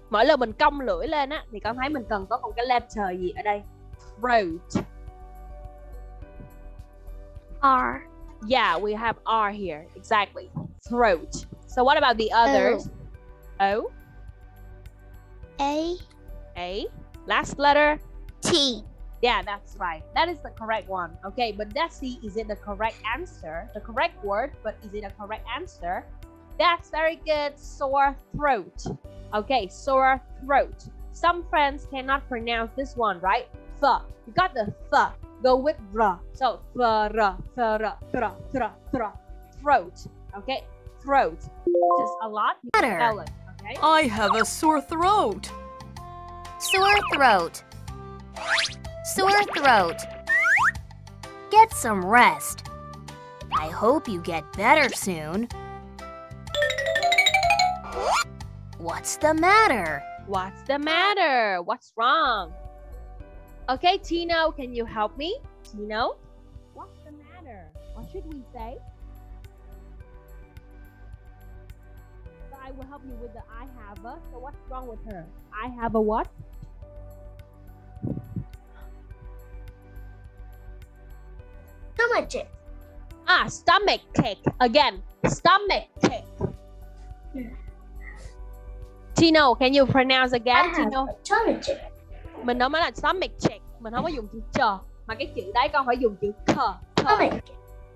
Mỗi lần mình cong lưỡi lên á, thì con thấy mình cần có một cái letter gì ở đây? Throat. R. Yeah, we have R here, exactly. Throat. So what about the others? O. O? A. A. Last letter? T. Yeah, that's right. That is the correct one. Okay, but let's see, is it the correct answer? The correct word, but is it a correct answer? That's very good. Sore throat. Okay, sore throat. Some friends cannot pronounce this one, right? Th. You got the th. Go with r. So th, r, th, r, th, r, th, r, throat. Okay, throat. Just a lot. Better. Okay. I have a sore throat. Sore throat. Sore throat. Get some rest. I hope you get better soon. What's the matter? What's the matter? What's wrong? Okay, Tino, can you help me? Tino? What's the matter? What should we say? So I will help you with the I have a. So what's wrong with her? I have a what? Stomach. Ah, stomach ache. Again, stomach ache. Yeah. Tino, can you pronounce again? I Tino. Stomach ache. Mình nói là stomach ache. Mình không có dùng chữ chờ mà cái chữ đấy con phải dùng chữ khờ.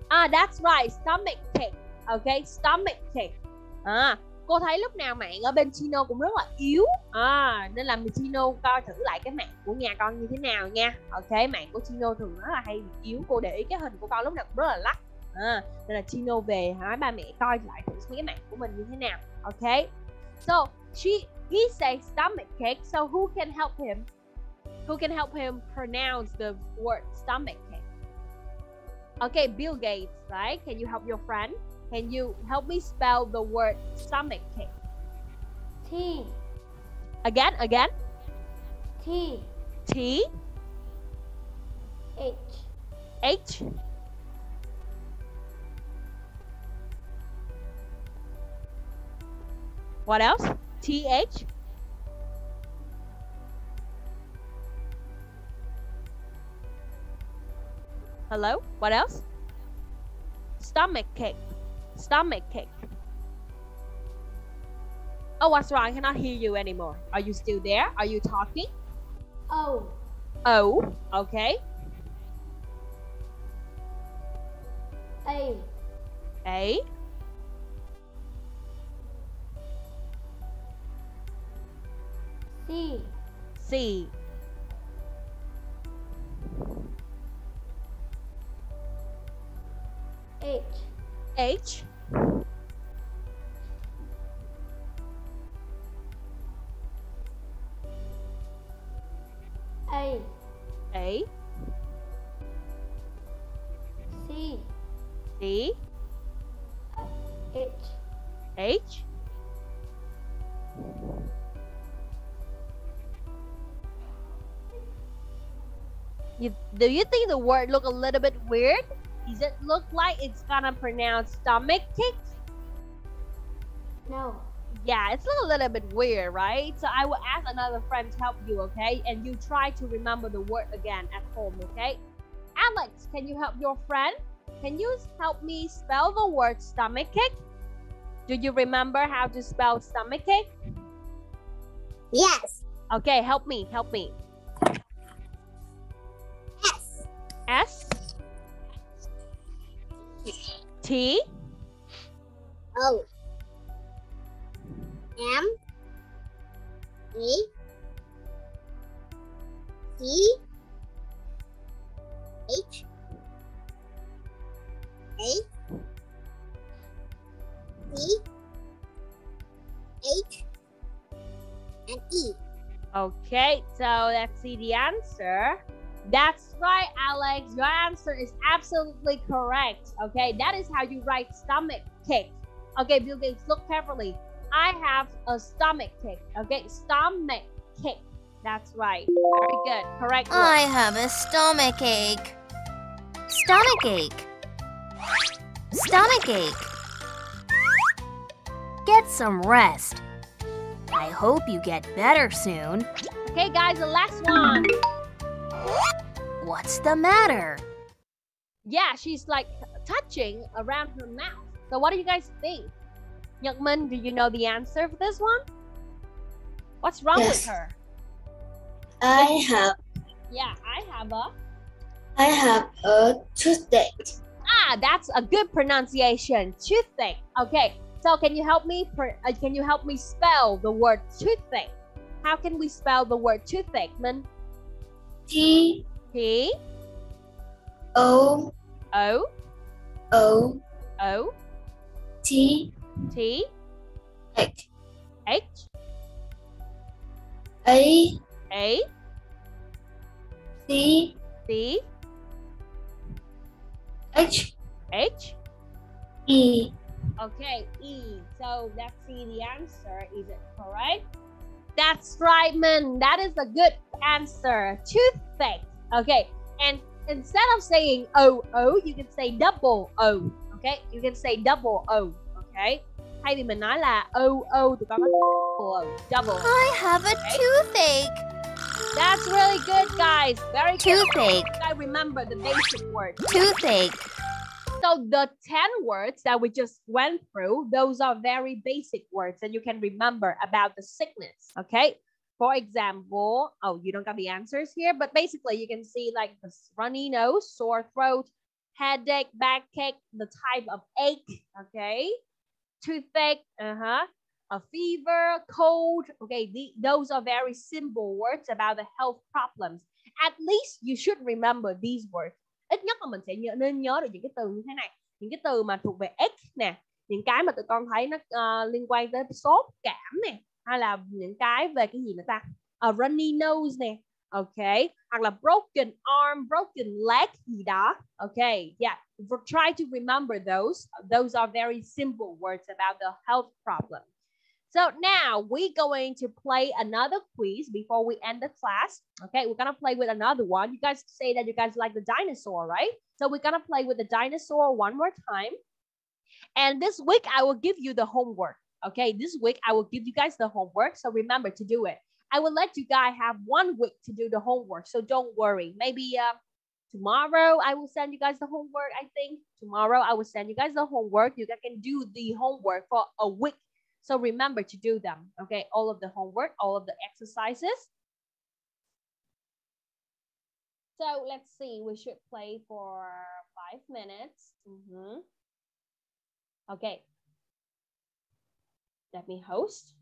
Ah, that's right, stomach ache. Okay, stomach ache. À, cô thấy lúc nào mạng ở bên Tino cũng rất là yếu. À, nên là Tino coi thử lại cái mạng của nhà con như thế nào nha. Ok, mạng của Tino thường rất là hay yếu. Cô để ý cái hình của con lúc nào cũng rất là lắc. à, nên là Chino về hỏi ba mẹ coi lại thử cái mạng của mình như thế nào. Ok. So she he's a stomachache. So who can help him? Who can help him pronounce the word stomachache? Okay, Bill Gates, right? Can you help your friend? Can you help me spell the word stomachache? T. Again, again. T. T. H. H. What else? T H. Hello? What else? Stomach cake. Stomach cake. Oh, what's wrong? I cannot hear you anymore. Are you still there? Are you talking? Oh. Oh, okay. A. A. C. C. H. H. A. A. C. C. H. H. You, do you think the word look a little bit weird? Does it look like it's gonna pronounce stomach kicks? No. Yeah, it's a little bit weird, right? So I will ask another friend to help you, okay? And you try to remember the word again at home, okay? Alex, can you help your friend? Can you help me spell the word stomach kick? Do you remember how to spell stomach kick? Yes. Okay, help me, help me. S. S. T. O. M. E. E. H. A. C. H. And E. Okay, so let's see the answer. That's right, Alex. Your answer is absolutely correct. Okay, that is how you write stomach kick. Okay, Bill Gates, look carefully. I have a stomach kick. Okay, stomach kick. That's right. Very good. Correct. I have a stomach ache. Stomach ache. Stomach ache. Get some rest. I hope you get better soon. Okay, guys, the last one. What's the matter? Yeah, she's like touching around her mouth. So what do you guys think? Nhật Minh, do you know the answer for this one? What's wrong yes. with her? I What's have. Yeah, I have a. I have a toothache. Ah, that's a good pronunciation. Toothache. Okay, so can you help me? Uh, can you help me spell the word toothache? How can we spell the word toothache, Minh? T. T. O. O. O. O. T. T. H. H. A. A. C. C. H. H. E. Okay, E. So let's see the answer. Is it correct? That's right, man. That is a good answer. Toothpaste. Okay, and instead of saying O O, you can say double O. Okay, you can say double O. Okay. Thay vì mình nói là O O, tụi con nói double O. Double. I have a okay. toothache. That's really good, guys. Very good. Toothache. I remember the basic word. Toothache. So the ten words that we just went through, those are very basic words that you can remember about the sickness, okay? For example, oh, you don't got the answers here, but basically you can see like the runny nose, sore throat, headache, backache, the type of ache, okay? Toothache, uh-huh. A fever, cold, okay, the, those are very simple words about the health problems. At least you should remember these words. Ít nhất là mình sẽ nhớ, nên nhớ được những cái từ như thế này. những cái từ mà thuộc về x nè, những cái mà tụi con thấy nó uh, liên quan tới sốt cảm nè, hay là những cái về cái gì nữa ta, a runny nose nè, ok, hoặc là broken arm, broken leg gì đó, ok, yeah, try to remember those. Those are very simple words about the health problem. So now we're going to play another quiz before we end the class. Okay, we're gonna play with another one. You guys say that you guys like the dinosaur, right? So we're gonna play with the dinosaur one more time. And this week I will give you the homework. Okay, this week I will give you guys the homework. So remember to do it. I will let you guys have one week to do the homework. So don't worry. Maybe uh, tomorrow I will send you guys the homework. I think tomorrow I will send you guys the homework. You guys can do the homework for a week. So remember to do them, okay? All of the homework, all of the exercises. So let's see, we should play for five minutes. Mm-hmm. Okay. Let me host.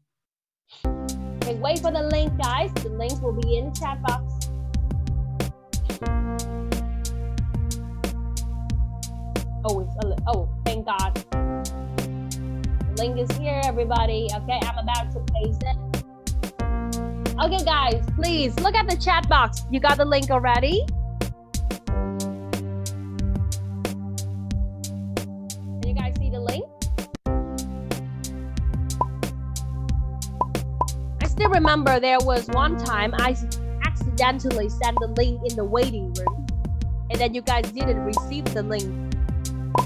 Okay, wait for the link, guys. The link will be in the chat box. Oh, it's a oh, thank God. Link is here, everybody. Okay, I'm about to paste it. Okay, guys, please look at the chat box. You got the link already? Can you guys see the link? I still remember there was one time I accidentally sent the link in the waiting room, and then you guys didn't receive the link.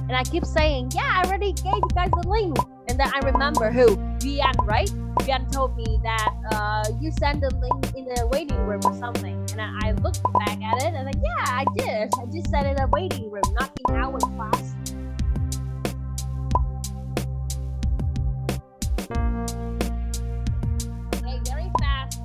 And I keep saying, yeah, I already gave you guys the link. And then I remember who? Vian, right? Vian told me that uh, you sent the link in the waiting room or something. And I, I looked back at it and I'm like, yeah, I did. I just sent it in the waiting room, not in our class. Okay, very fast.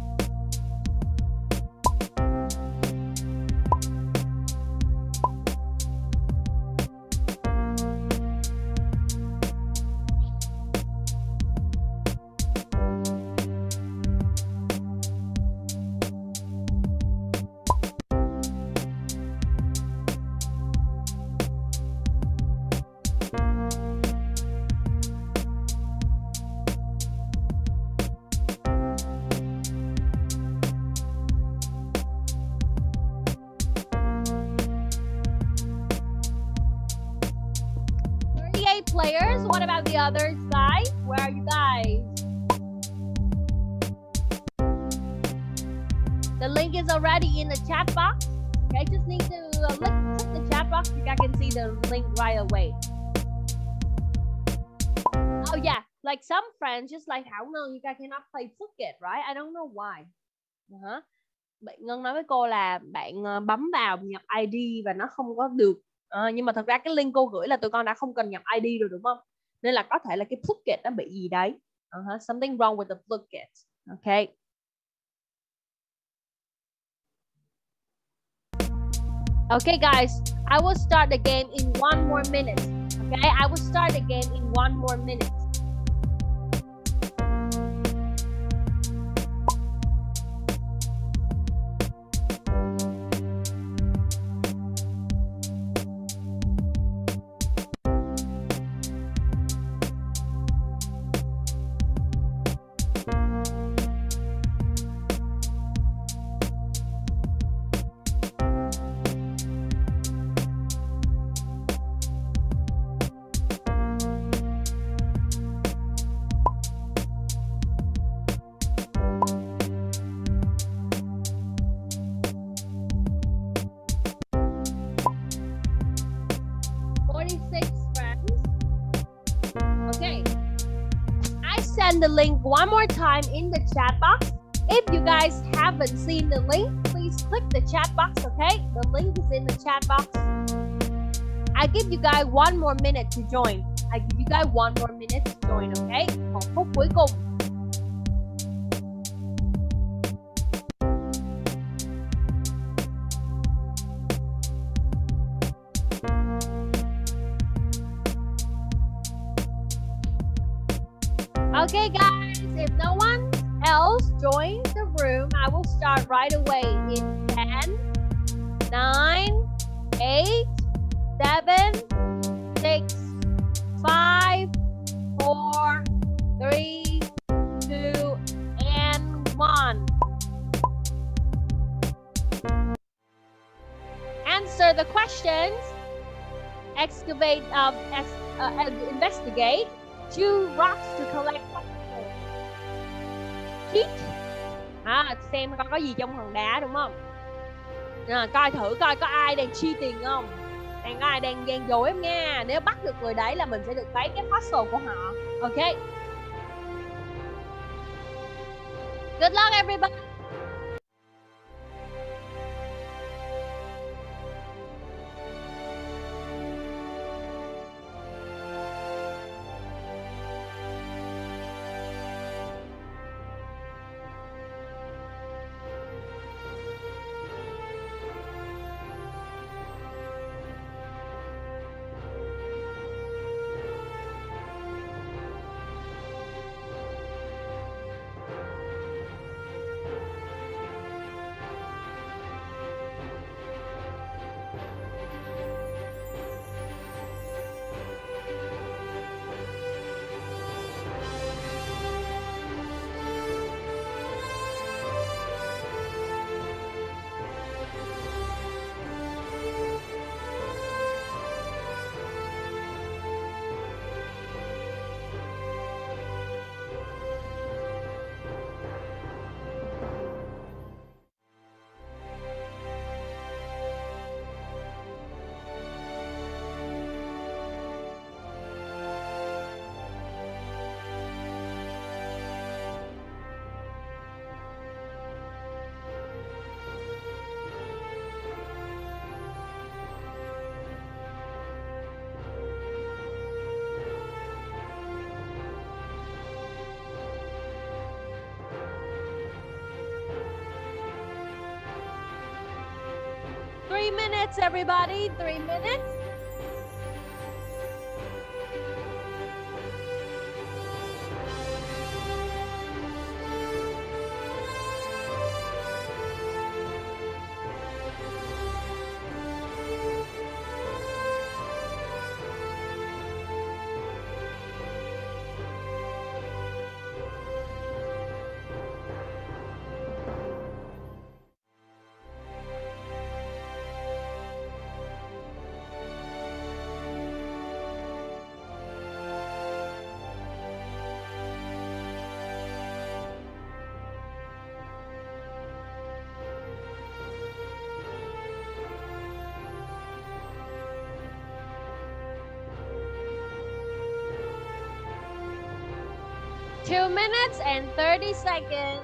Players, what about the others, guys? Where are you guys? The link is already in the chat box. Okay, just need to uh, look at the chat box. You guys can see the link right away. Oh yeah, like some friends, just like Hạo Ngân, you guys cannot play Phuket, right? I don't know why. Uh-huh. Bạn Ngân nói với cô là bạn bấm vào nhập i đê và nó không có được. À, nhưng mà thật ra cái link cô gửi là tụi con đã không cần nhập i đê rồi đúng không? Nên là có thể là cái Phuket nó bị gì đấy. Uh-huh. Something wrong with the Phuket. Ok. Ok guys, I will start the game in one more minute. Okay, I will start the game in one more minute. The link one more time in the chat box. If you guys haven't seen the link, please click the chat box, okay? The link is in the chat box. I give you guys one more minute to join. I give you guys one more minute to join, okay? Một phút cuối cùng. Okay guys, if no one else joins the room, I will start right away in ten, nine, eight, seven, six, Three, two, and one. Answer the questions. Excavate, um, ex uh, investigate. Two rocks to collect. Keep. À, xem coi có gì trong hòn đá đúng không? À, coi thử coi có ai đang chi tiền không? Đang có ai đang gian dối em nha. Nếu bắt được người đấy là mình sẽ được thấy cái fossil của họ. Okay. Good luck everybody. Three minutes, everybody. Three minutes. Two minutes and thirty seconds.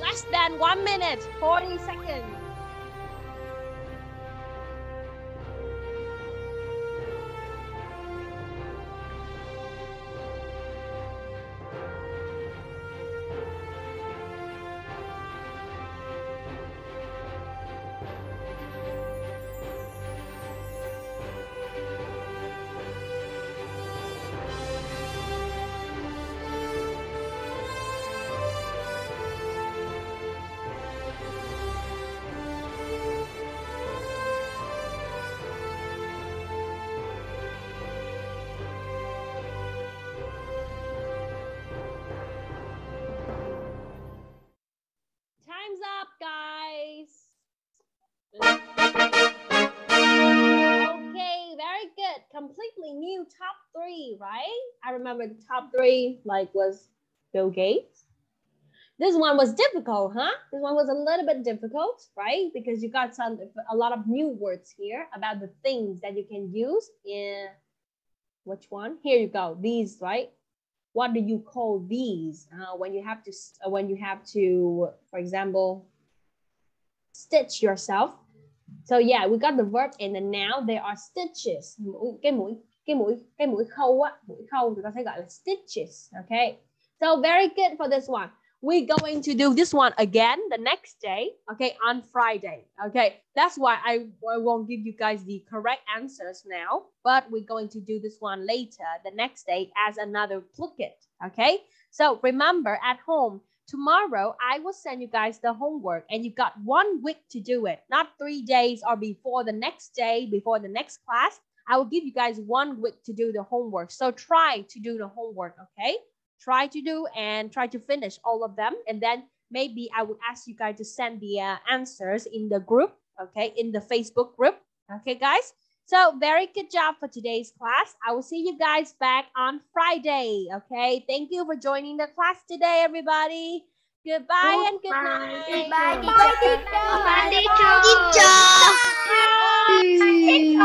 Less than one minute, forty seconds. top three, right? I remember the top three like was Bill Gates. This one was difficult, huh? This one was a little bit difficult, right? Because you got some a lot of new words here about the things that you can use in which one? Here you go. These, right? What do you call these uh, when you have to when you have to, for example, stitch yourself? So yeah, we got the verb and the noun. There are stitches. Cái mũi cái mũi cái mũi khâu á, mũi khâu người ta sẽ gọi là stitches. Okay. So very good for this one. We're going to do this one again the next day, okay, on Friday, okay? That's why I, I won't give you guys the correct answers now, but we're going to do this one later, the next day, as another toolkit, okay? So remember at home, tomorrow, I will send you guys the homework, and you got one week to do it, not three days or before the next day, before the next class. I will give you guys one week to do the homework, so try to do the homework, okay? Try to do and try to finish all of them. And then maybe I would ask you guys to send the uh, answers in the group, okay, in the Facebook group. Okay, guys. So very good job for today's class. I will see you guys back on Friday, okay? Thank you for joining the class today, everybody. Goodbye, Goodbye. and good night. Goodbye, teacher. Goodbye, teacher.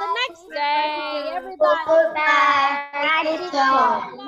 The next day, everybody. Goodbye, teacher.